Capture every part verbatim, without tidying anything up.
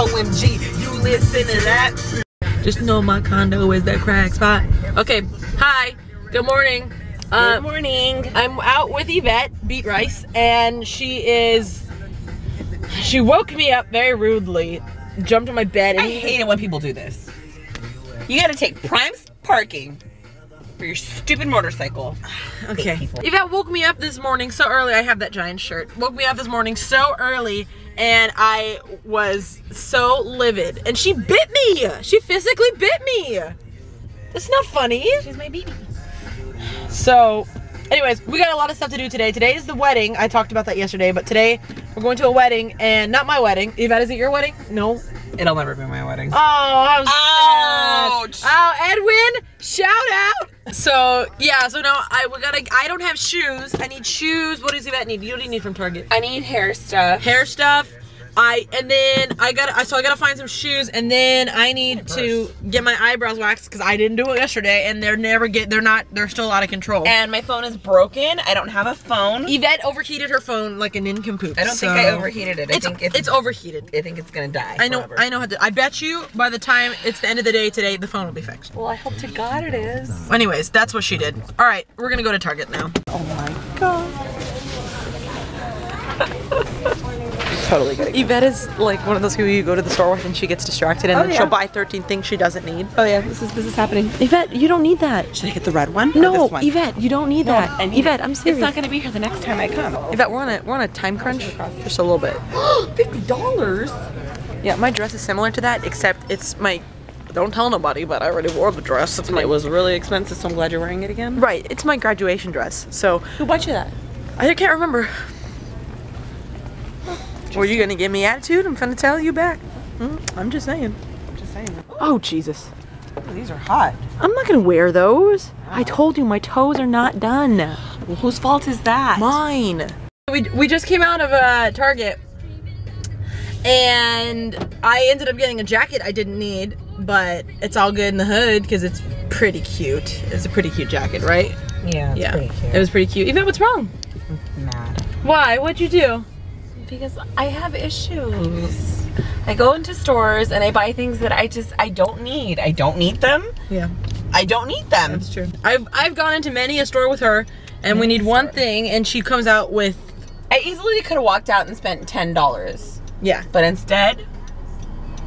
O M G, you listen to that? Just know my condo is that crack spot. Okay, hi, good morning. Uh, good morning. I'm out with Yvette Beatrice, and she is, she woke me up very rudely, jumped on my bed. And I hate it when people do this. You gotta take prime parking for your stupid motorcycle. Okay. Yvette woke me up this morning so early. I have that Giant shirt. Woke me up this morning so early, and I was so livid. And she bit me. She physically bit me. That's not funny. She's my baby. So, anyways, we got a lot of stuff to do today. Today is the wedding. I talked about that yesterday, but today we're going to a wedding, and not my wedding. Yvette, is it your wedding? No. It'll never be my wedding. Oh, I'm sad. Oh, Edwin, shout out. So, yeah, so now I we gotta, I don't have shoes. I need shoes. What does Yvette need? You don't need from Target. I need hair stuff. Hair stuff. I, and then I gotta, so I gotta find some shoes, and then I need to get my eyebrows waxed because I didn't do it yesterday, and they're never get, they're not, they're still out of control. And my phone is broken. I don't have a phone. Yvette overheated her phone like a nincompoop. I don't so. think I overheated it. I it's, think it's, it's overheated. I think it's gonna die. I know, forever. I know how to, I bet you by the time it's the end of the day today, the phone will be fixed. Well, I hope to God it is. Anyways, that's what she did. All right, we're gonna go to Target now. Oh my God. Totally good. Yvette is like one of those people you go to the store with and she gets distracted and oh, then yeah. she'll buy thirteen things she doesn't need. Oh yeah, this is this is happening. Yvette, you don't need that. Should I get the red one? No, this one? Yvette, you don't need no, that. I need Yvette, it. I'm serious. It's not gonna be here the next time I come. Yvette, we're on a we're on a time crunch. Just a little bit. Fifty dollars. Yeah, my dress is similar to that, except it's my. Don't tell nobody, but I already wore the dress. It's my, it was really expensive, so I'm glad you're wearing it again. Right, it's my graduation dress. So who bought you that? I can't remember. Were you gonna give me attitude? I'm gonna tell you back. I'm just saying. I'm just saying. Oh Jesus! Ooh, these are hot. I'm not gonna wear those. Wow. I told you my toes are not done. Well, whose fault is that? Mine. We we just came out of uh, Target, and I ended up getting a jacket I didn't need, but it's all good in the hood because it's pretty cute. It's a pretty cute jacket, right? Yeah. It's yeah. Pretty cute. It was pretty cute. Yvette, what's wrong? I'm mad. Why? What'd you do? Because I have issues. I go into stores and I buy things that I just, I don't need. I don't need them. Yeah. I don't need them. That's true. I've, I've gone into many a store with her and many we need one thing and she comes out with. I easily could have walked out and spent ten dollars. Yeah. But instead,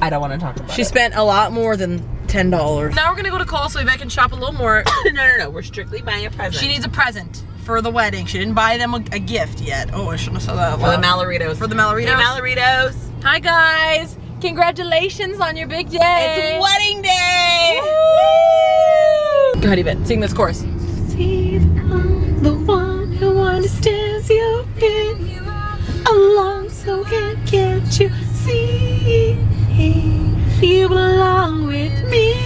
I don't want to talk about she it. She spent a lot more than ten dollars. Now we're going to go to Kohl's so Yvette can shop a little more. no, no, no. We're strictly buying a present. She needs a present. For the wedding. She didn't buy them a, a gift yet. Oh, I shouldn't have said that. For the malaritos. For the malaritos. The malaritos. Hi guys. Congratulations on your big day. It's wedding day. Woo! God, Yvette, sing this chorus. See, I'm the one who understands you in along so I get you. See, you belong with me.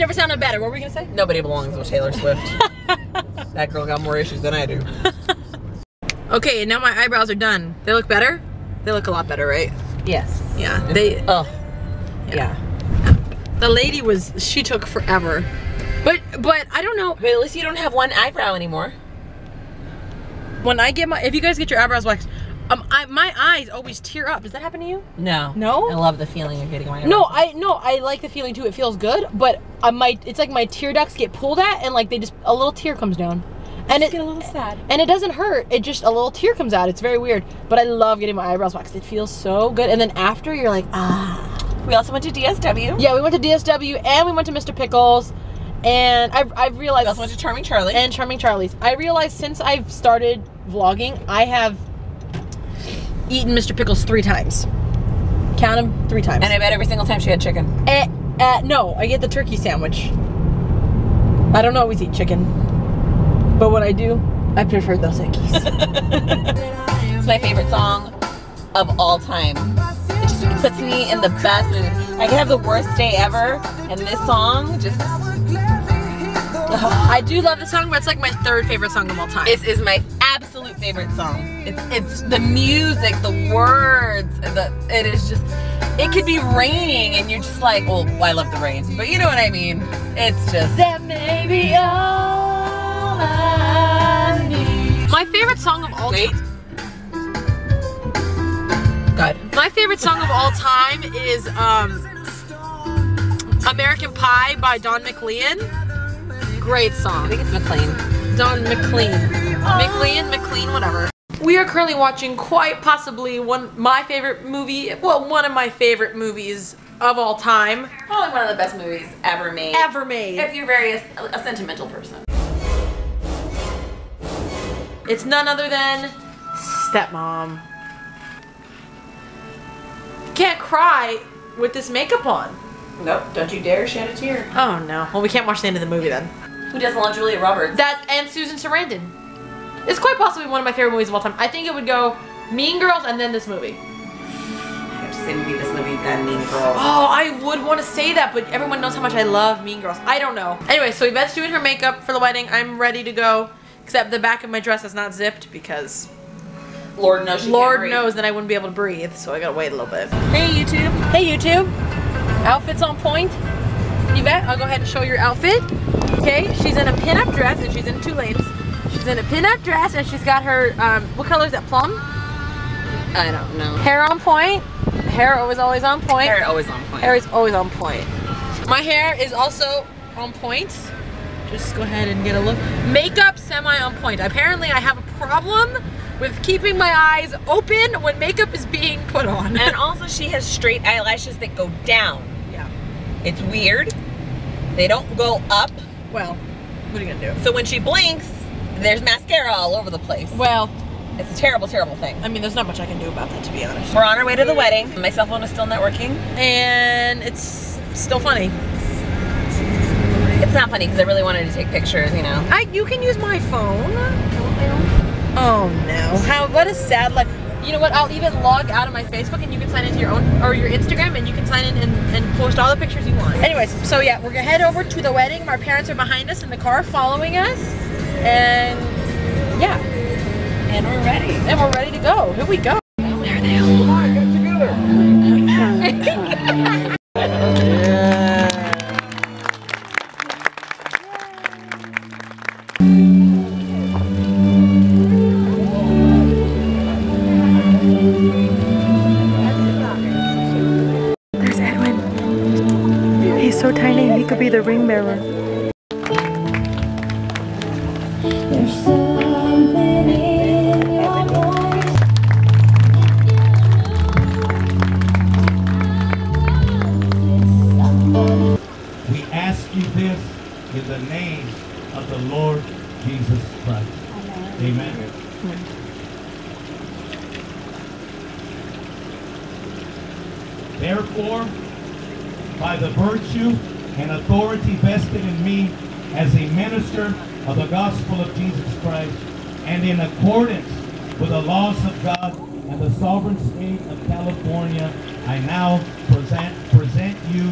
Never sounded better. What were we gonna say? Nobody belongs with Taylor Swift. That girl got more issues than I do. Okay, and now my eyebrows are done. They look better? They look a lot better, right? Yes. Yeah. They. Oh. Yeah. yeah. The lady was. She took forever. But but I don't know. But at least you don't have one eyebrow anymore. When I get my, if you guys get your eyebrows waxed. Um, I, my eyes always tear up. Does that happen to you? No. No? I love the feeling of getting my eyes. No, I no, I like the feeling too. It feels good, but I might. It's like my tear ducts get pulled at, and like they just a little tear comes down, and I just it get a little sad. And it doesn't hurt. It just a little tear comes out. It's very weird, but I love getting my eyebrows waxed. It feels so good, and then after you're like ah. We also went to D S W. Yeah, we went to D S W, and we went to Mister Pickles, and I I realized. We also went to Charming Charlie. And Charming Charlie's. I realized since I've started vlogging, I have. Eaten Mister Pickles three times. Count them three times. And I bet every single time she had chicken. Uh, uh, no, I get the turkey sandwich. I don't always eat chicken, but when I do, I prefer those hankies. It's my favorite song of all time. It just puts me in the best. I could have the worst day ever, and this song just. I do love the song, but it's like my third favorite song of all time. This is my absolute absolute favorite song. It's it's the music, the words, the it is just it could be raining and you're just like, well, I love the rain, but you know what I mean. It's just that may be all I need. My favorite song of all Wait. God. My favorite song of all time is um American Pie by Don McLean. Great song. I think it's McLean. Don McLean. McLean, McLean, whatever. We are currently watching quite possibly one my favorite movie, well, one of my favorite movies of all time. Probably one of the best movies ever made. Ever made. If you're very a, a sentimental person. It's none other than Stepmom. Can't cry with this makeup on. Nope, don't you dare shed a tear. Oh no. Well, we can't watch the end of the movie then. Who doesn't love Julia Roberts? That and Susan Sarandon. It's quite possibly one of my favorite movies of all time. I think it would go Mean Girls and then this movie. I have to say maybe this movie then Mean Girls. Oh, I would want to say that, but everyone knows how much I love Mean Girls. I don't know. Anyway, so Yvette's doing her makeup for the wedding. I'm ready to go, except the back of my dress is not zipped because Lord knows she Lord can't knows that I wouldn't be able to breathe, so I gotta wait a little bit. Hey YouTube. Hey YouTube. Outfit's on point. Yvette, I'll go ahead and show your outfit. Okay, she's in a pin-up dress and she's in two lanes. She's in a pin-up dress and she's got her, um, what color is that, plum? I don't know. Hair on point. Hair always, always on point. Hair always on point. Hair is always on point. My hair is also on point. Just go ahead and get a look. Makeup semi on point. Apparently I have a problem with keeping my eyes open when makeup is being put on. And also she has straight eyelashes that go down. Yeah. It's weird. They don't go up. Well, what are you gonna do? So when she blinks, there's mascara all over the place. Well, it's a terrible, terrible thing. I mean, there's not much I can do about that, to be honest. We're on our way to the wedding. My cell phone is still not working. And it's still funny. It's not funny because I really wanted to take pictures, you know. I You can use my phone. Oh no, how, what a sad life. You know what, I'll even log out of my Facebook and you can sign into your own, or your Instagram, and you can sign in and, and post all the pictures you want. Anyways, so yeah, we're gonna head over to the wedding. Our parents are behind us in the car following us. And yeah. And we're ready. And we're ready to go. Here we go. There they all are. Get together. Yeah. So tiny, he could be the ring bearer. There's something in your voice. We ask you this in the name of the Lord Jesus Christ. Amen. Amen. Therefore, by the virtue and authority vested in me as a minister of the gospel of Jesus Christ, and in accordance with the laws of God and the sovereign state of California, I now present, present you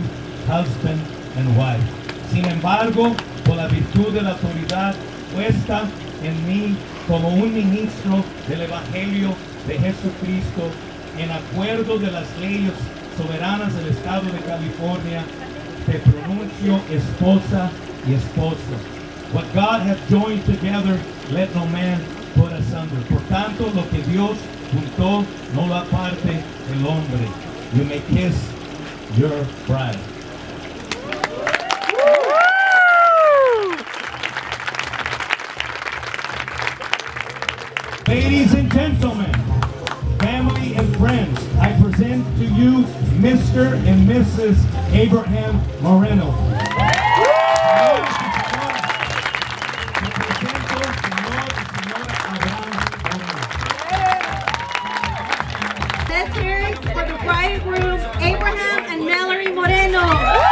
husband and wife. Sin embargo, por la virtud de la autoridad puesta en mí como un ministro del Evangelio de Jesucristo, en acuerdo de las leyes soberanas del Estado de California, te pronuncio esposa y esposo. What God has joined together, let no man put asunder. Por tanto, lo que Dios juntó, no lo aparte el hombre. You may kiss your bride. Ladies and gentlemen, family and friends, I present to you Mister and Missus Abraham Moreno. Sisters for the bridegroom, Abraham and Mallory Moreno. Woo!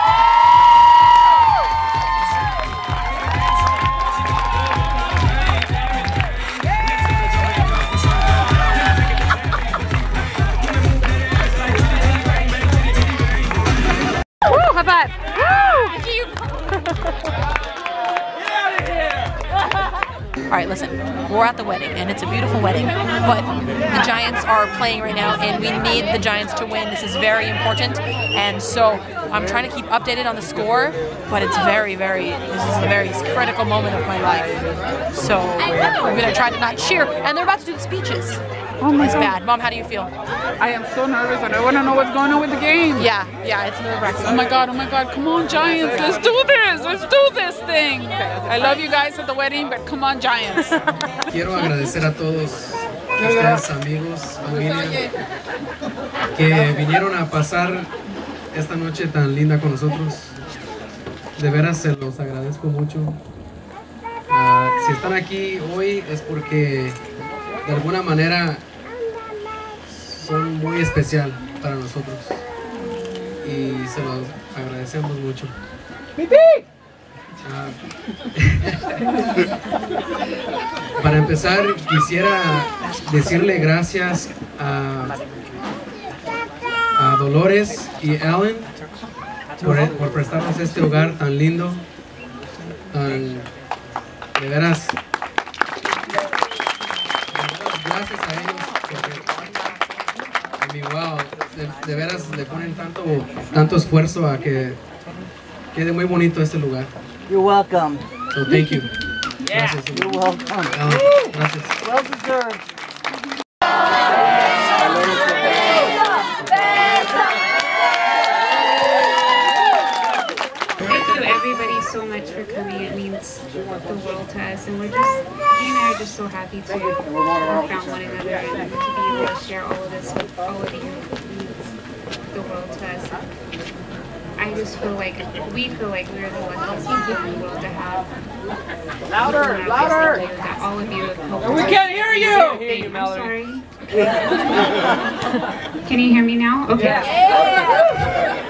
we're at the wedding, and it's a beautiful wedding, but the Giants are playing right now, and we need the Giants to win. This is very important, and so I'm trying to keep updated on the score, but it's very, very, this is a very critical moment of my life, so I'm going to try to not cheer, and they're about to do the speeches. Oh my it's God. Bad. Mom, how do you feel? I am so nervous. I don't want to know what's going on with the game. Yeah, yeah, it's nerve-wracking. Oh my God, oh my God, come on Giants, let's do this, let's do this thing. I love you guys at the wedding, but come on Giants. Quiero agradecer a todos ustedes, amigos, familia, que vinieron a pasar esta noche tan linda con nosotros. De veras se los agradezco mucho. Uh, si están aquí hoy es porque de alguna manera son muy especial para nosotros y se los agradecemos mucho. Uh, para empezar quisiera decirle gracias a, a Dolores y Ellen por, por prestarnos este hogar tan lindo, tan, de veras. Gracias a ellos, porque, wow, de, de veras le ponen tanto, tanto esfuerzo a que quede muy bonito este lugar. You're welcome. So thank you. Yeah. Gracias. You're welcome. Uh, gracias. Well deserved. So much for coming. It means the world to us, and we're just, he and I are just so happy to have found one another and to be able to share all of this with all of you. Means the world to us. I just feel like we feel like we're the luckiest people in the world to have. Louder, louder! That all of you have. We can't hear you. Hear you, Mallory. I'm sorry. Can you hear me now? Okay. Yeah.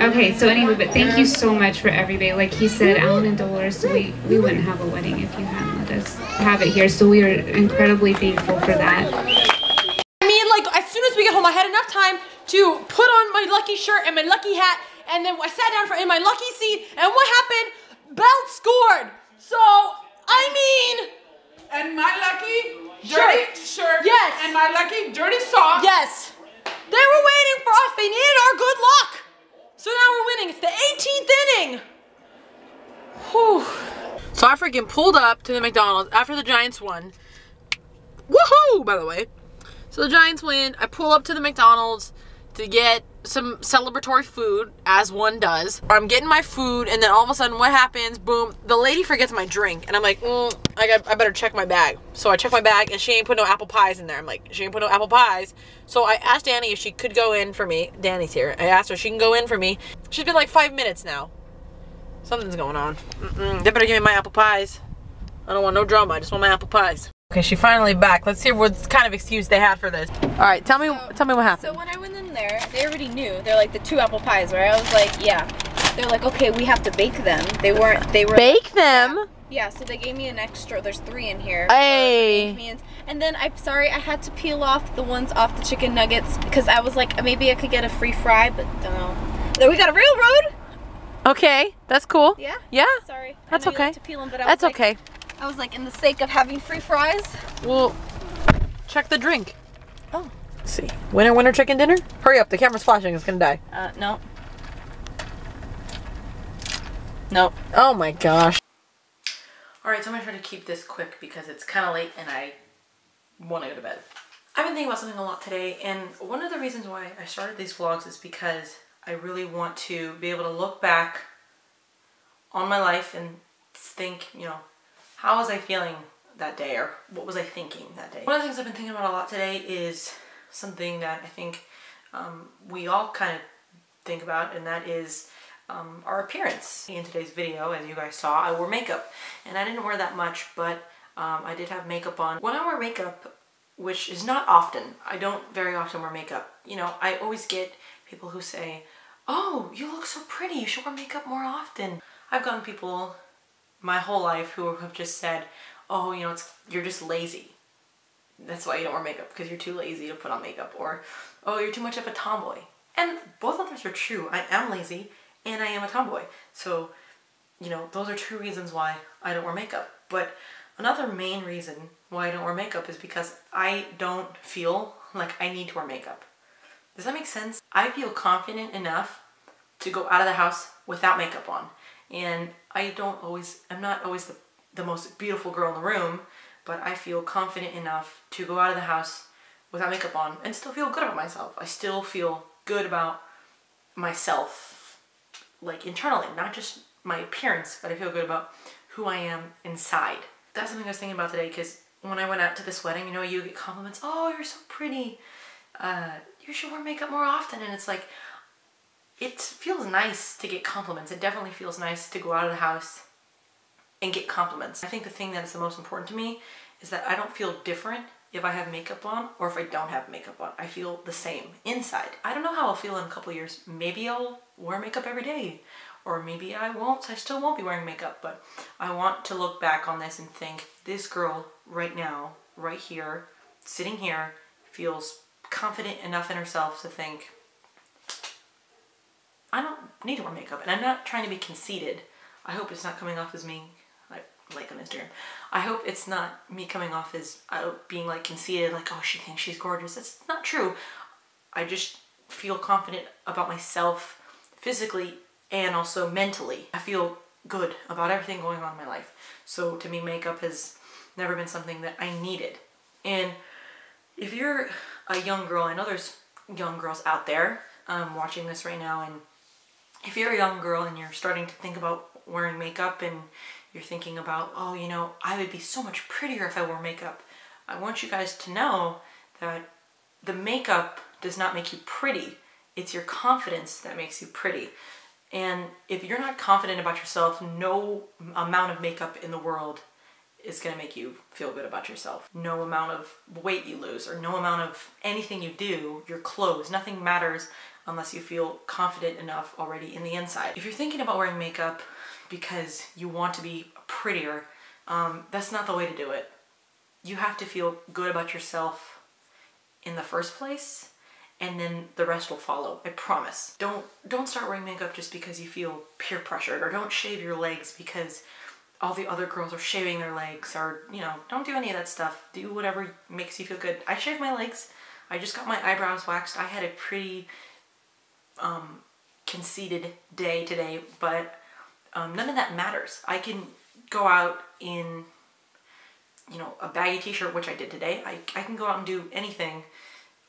Okay, so anyway, but thank you so much for everybody. Like he said, Alan and Dolores, we, we wouldn't have a wedding if you hadn't let us have it here. So we are incredibly thankful for that. I mean, like, as soon as we get home, I had enough time to put on my lucky shirt and my lucky hat, and then I sat down for, in my lucky seat, and what happened? Belt scored. So, I mean... And my lucky dirty shirt. shirt. Yes. And my lucky dirty sock. Yes. They were waiting for us. They needed our good luck. So now we're winning. It's the eighteenth inning. Whew. So I freaking pulled up to the McDonald's after the Giants won. Woohoo, by the way. So the Giants win. I pull up to the McDonald's to get some celebratory food, as one does. I'm getting my food, and then all of a sudden what happens? Boom. The lady forgets my drink, and I'm like, mm, I, got, I better check my bag. So I check my bag, and she ain't put no apple pies in there. I'm like, she ain't put no apple pies. So I asked Danny if she could go in for me. Danny's here. I asked her if she can go in for me. She's been like five minutes now. Something's going on. Mm-mm. They better give me my apple pies. I don't want no drama. I just want my apple pies. Okay, she finally back. Let's see what kind of excuse they had for this. All right, tell me, so, tell me what happened. So when I went in there, they already knew. They're like the two apple pies, right? I was like, yeah. They're like, okay, we have to bake them. They weren't. They were bake like, them. Yeah. yeah. So they gave me an extra. There's three in here. Hey. And then I'm sorry, I had to peel off the ones off the chicken nuggets because I was like, maybe I could get a free fry, but don't know. Then we got a railroad. Okay, that's cool. Yeah. Yeah. Sorry. That's I know okay. You like to peel them, but I that's was like, okay. I was like, in the sake of having free fries. Well, check the drink. Oh. Let's see. Winner, winner, chicken dinner? Hurry up, the camera's flashing, it's gonna die. Uh, no. Nope. Oh my gosh. Alright, so I'm gonna try to keep this quick because it's kind of late and I want to go to bed. I've been thinking about something a lot today, and one of the reasons why I started these vlogs is because I really want to be able to look back on my life and think, you know, how was I feeling that day, or what was I thinking that day? One of the things I've been thinking about a lot today is something that I think um, we all kind of think about, and that is um, our appearance. In today's video, as you guys saw, I wore makeup, and I didn't wear that much, but um, I did have makeup on. When I wear makeup, which is not often, I don't very often wear makeup. You know, I always get people who say, oh, you look so pretty, you should wear makeup more often. I've gotten people my whole life who have just said, oh, you know, it's, you're just lazy. That's why you don't wear makeup, because you're too lazy to put on makeup. Or, oh, you're too much of a tomboy. And both of those are true. I am lazy and I am a tomboy. So, you know, those are two reasons why I don't wear makeup. But Another main reason why I don't wear makeup is because I don't feel like I need to wear makeup. Does that make sense? I feel confident enough to go out of the house without makeup on. And I don't always, I'm not always the, the most beautiful girl in the room, but I feel confident enough to go out of the house without makeup on and still feel good about myself. I still feel good about myself, like internally, not just my appearance, but I feel good about who I am inside. That's something I was thinking about today, because when I went out to this wedding, you know, you get compliments, oh, you're so pretty, uh, you should wear makeup more often, and it's like, it feels nice to get compliments. It definitely feels nice to go out of the house and get compliments. I think the thing that's the most important to me is that I don't feel different if I have makeup on or if I don't have makeup on. I feel the same inside. I don't know how I'll feel in a couple of years. Maybe I'll wear makeup every day, or maybe I won't. I still won't be wearing makeup, but I want to look back on this and think, this girl right now, right here, sitting here, feels confident enough in herself to think, I don't need to wear makeup. And I'm not trying to be conceited. I hope it's not coming off as me, like, like on Instagram. I hope it's not me coming off as uh, being like conceited, like, oh, she thinks she's gorgeous. That's not true. I just feel confident about myself physically and also mentally. I feel good about everything going on in my life. So to me, makeup has never been something that I needed. And if you're a young girl, I know there's young girls out there um, watching this right now, and if you're a young girl and you're starting to think about wearing makeup and you're thinking about, oh, you know, I would be so much prettier if I wore makeup, I want you guys to know that the makeup does not make you pretty. It's your confidence that makes you pretty. And if you're not confident about yourself, no amount of makeup in the world is going to make you feel good about yourself. No amount of weight you lose or no amount of anything you do, your clothes, nothing matters unless you feel confident enough already in the inside. If you're thinking about wearing makeup because you want to be prettier, um, that's not the way to do it. You have to feel good about yourself in the first place, and then the rest will follow, I promise. Don't, don't start wearing makeup just because you feel peer pressured, or don't shave your legs because all the other girls are shaving their legs, or, you know, don't do any of that stuff. Do whatever makes you feel good. I shaved my legs. I just got my eyebrows waxed. I had a pretty um, conceited day today, but um, none of that matters. I can go out in, you know, a baggy t-shirt, which I did today. I, I can go out and do anything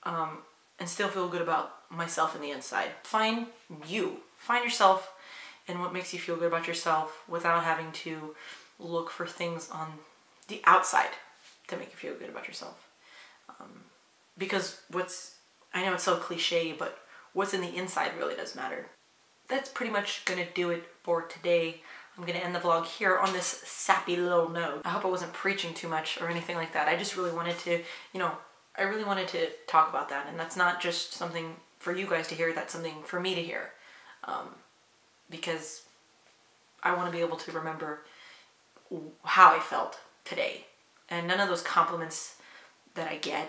um, and still feel good about myself in the inside. Find you. Find yourself and what makes you feel good about yourself without having to look for things on the outside to make you feel good about yourself. Um, because what's, I know it's so cliche, but what's in the inside really does matter. That's pretty much gonna do it for today. I'm gonna end the vlog here on this sappy little note. I hope I wasn't preaching too much or anything like that. I just really wanted to, you know, I really wanted to talk about that. And that's not just something for you guys to hear, that's something for me to hear. Um, because I want to be able to remember how I felt today. And none of those compliments that I get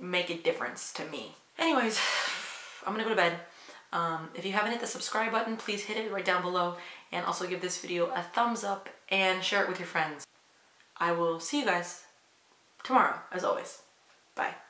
make a difference to me. Anyways, I'm gonna go to bed. Um, if you haven't hit the subscribe button, please hit it right down below, and also give this video a thumbs up and share it with your friends. I will see you guys tomorrow, as always. Bye.